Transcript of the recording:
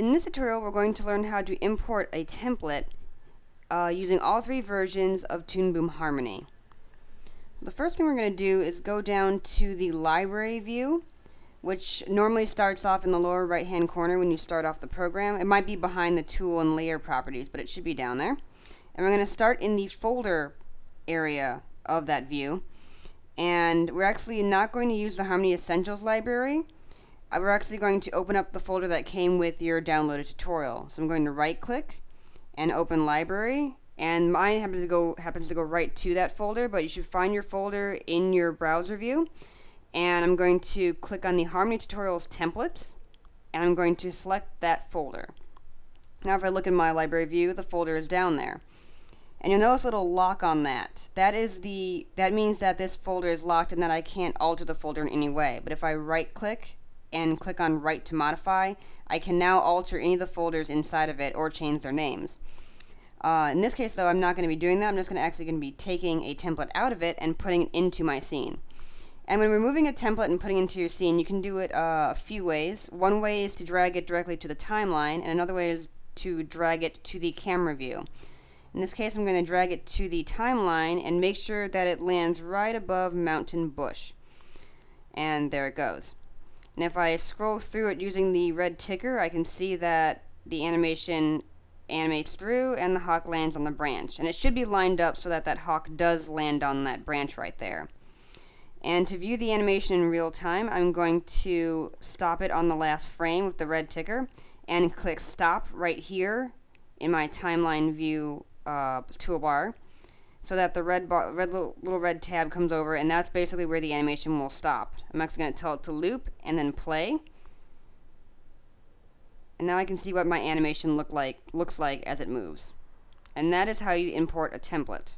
In this tutorial, we're going to learn how to import a template using all three versions of Toon Boom Harmony. The first thing we're going to do is go down to the library view, which normally starts off in the lower right hand corner when you start off the program. It might be behind the tool and layer properties, but it should be down there. And we're going to start in the folder area of that view. And we're actually not going to use the Harmony Essentials library. We're actually going to open up the folder that came with your downloaded tutorial. So I'm going to right click and open library, and mine happens to go right to that folder, but you should find your folder in your browser view. And I'm going to click on the Harmony Tutorials templates, and I'm going to select that folder. Now if I look in my library view, the folder is down there. And you'll notice a little lock on that. That means that this folder is locked and that I can't alter the folder in any way. But if I right click and click on Right to Modify, I can now alter any of the folders inside of it or change their names. In this case though, I'm not going to be doing that. I'm just actually going to be taking a template out of it and putting it into my scene. And when removing a template and putting it into your scene, you can do it a few ways. One way is to drag it directly to the timeline, and another way is to drag it to the camera view. In this case, I'm going to drag it to the timeline and make sure that it lands right above Mountain Bush. And there it goes. And if I scroll through it using the red ticker, I can see that the animation animates through and the hawk lands on the branch. And it should be lined up so that that hawk does land on that branch right there. And to view the animation in real time, I'm going to stop it on the last frame with the red ticker and click stop right here in my timeline view toolbar, so that the little red tab comes over, and that's basically where the animation will stop. I'm actually going to tell it to loop and then play, and now I can see what my animation looks like as it moves. And that is how you import a template.